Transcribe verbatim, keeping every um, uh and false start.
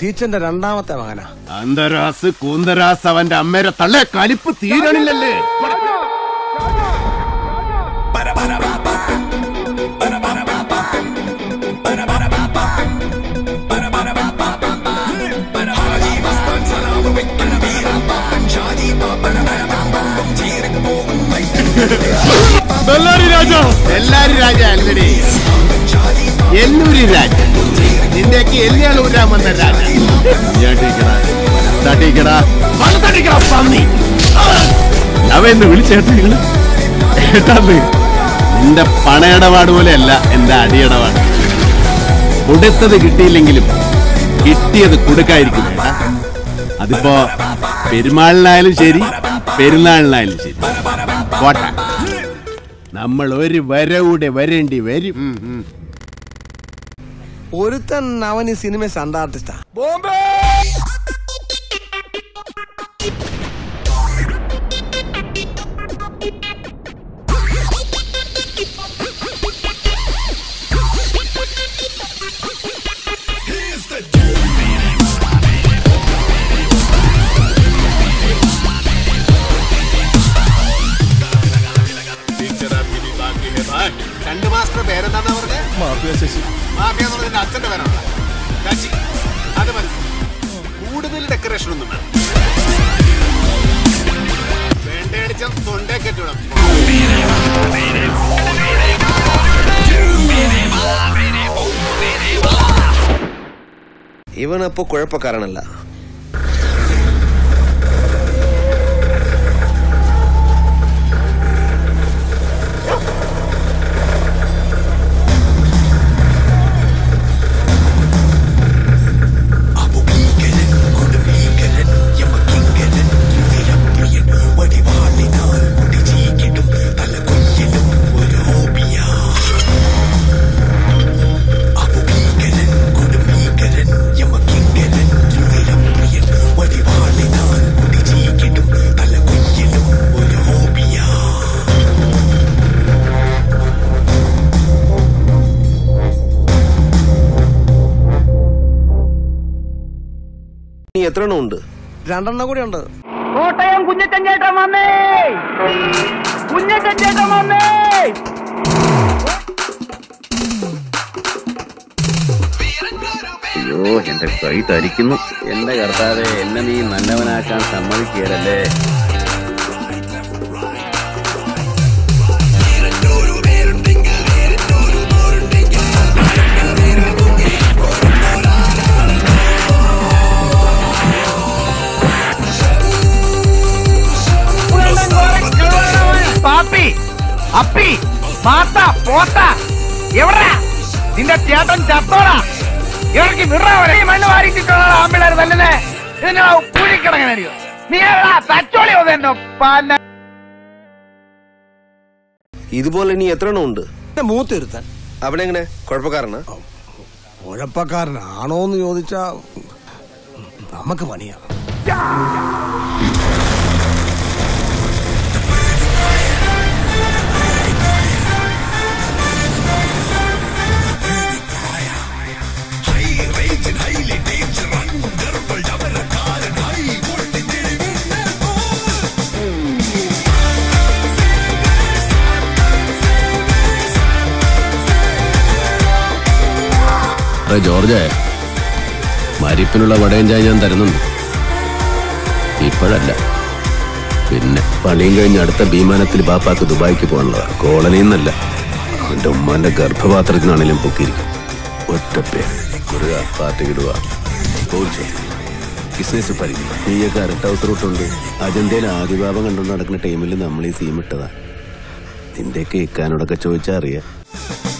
ടീച്ചറിന്റെ രണ്ടാമത്തെ മകനാ അന്തരാസ് കൂന്തരാസ്. അവന്റെ അമ്മേരെ തള്ളേ കലിപ്പ് തീരണില്ലല്ലേ. ബെല്ലാരി രാജാ ബെല്ലാരി രാജാ അല്ലേ എല്ലൂരി രാജ നിന്റെയൊക്കെ എല്ലാം ഊരാൻ വന്ന രാജ. ഞാൻ ടീക്കടാ തട്ടിക്കടാ വല തട്ടിക്കടാ പന്നി. അവ എന്ന് വിളിച്ചേട്ടാ നിങ്ങള് ഏട്ടാന്ന് നിന്റെ പണയിടപാട് പോലെയല്ല എന്റെ അടിയിടപാട്. കൊടുത്തത് കിട്ടിയില്ലെങ്കിലും കിട്ടിയത് കൊടുക്കായിരിക്കും. അതിപ്പോ പെരുമാളിനായാലും ശരി പെരുന്നാളിനായാലും ശരി കോട്ട നമ്മൾ ഒരു വരവൂടെ വരേണ്ടി വരും. ഒരുത്തൻ അവൻ ഈ സിനിമ സണ്ട ആർട്ടിസ്റ്റാ. ബോംബെ ഇവനപ്പോ കുഴപ്പക്കാരനല്ല. എത്രണ്ണം ഉണ്ട്? രണ്ടെണ്ണം കൂടെ ഉണ്ട്. കോട്ടയം കുഞ്ഞച്ചൻ ചേട്ടാ മാമേ, കുഞ്ഞച്ചൻ ചേട്ടാ മാമേ. അയ്യോ എന്റെ കൈ തരിക്കുന്നു. എന്റെ കർത്താവേ, എന്നെ നീ നല്ലവനാക്കാൻ സമ്മതിക്കുകയല്ലേ. അപ്പി മാത്ത പോത്ത എവിടാ നിന്റെ ചേട്ടൻ ചത്തോടാ. ഇവർക്ക് വിടറേ മണ്ണ് വാരിച്ചിട്ടുള്ള ആമ്പിളാർ തന്നെ ഇതിനോ കൂലിക്കിടങ്ങനോ നീ എവിടാ തച്ചോളി വന്നോ പന്ന. ഇതുപോലെ നീ എത്രണ്ണം ഉണ്ട്? മൂത്തിരുത്താൻ അവിടെ എങ്ങനെ കുഴപ്പക്കാരനാ? കുഴപ്പക്കാരനാണോന്ന് ചോദിച്ചാ നമുക്ക് പണിയാണ്. ജോർജ് മരിപ്പിനുള്ള വടയും ചായ ഞാൻ തരുന്നുണ്ട്. ഇപ്പോഴല്ല, പിന്നെ പണിയും കഴിഞ്ഞ് അടുത്ത വിമാനത്തിൽ ബാപ്പാക്ക് ദുബായിക്ക് പോകാനുള്ളതാണ്. കോളനിയിൽ നിന്നല്ല, എൻ്റെ ഉമ്മാന്റെ ഗർഭപാത്രത്തിനാണെങ്കിലും പൊക്കിയിരിക്കും. ഒറ്റപ്പേർ കുറുക പാർട്ടി ഇടുക ബിസിനസ് പരിധി. നീയൊക്കെ അരട്ട് ഹൗസ് റൂട്ടുണ്ട്. അജന്തയിൽ ആദിഭാവം കണ്ടുകൊണ്ട് നടക്കുന്ന ടീമിൽ നമ്മൾ ഈ സീം ഇട്ടതാണ്. നിന്റെയൊക്കെ ഇക്കാനോടൊക്കെ ചോദിച്ചാൽ അറിയാം.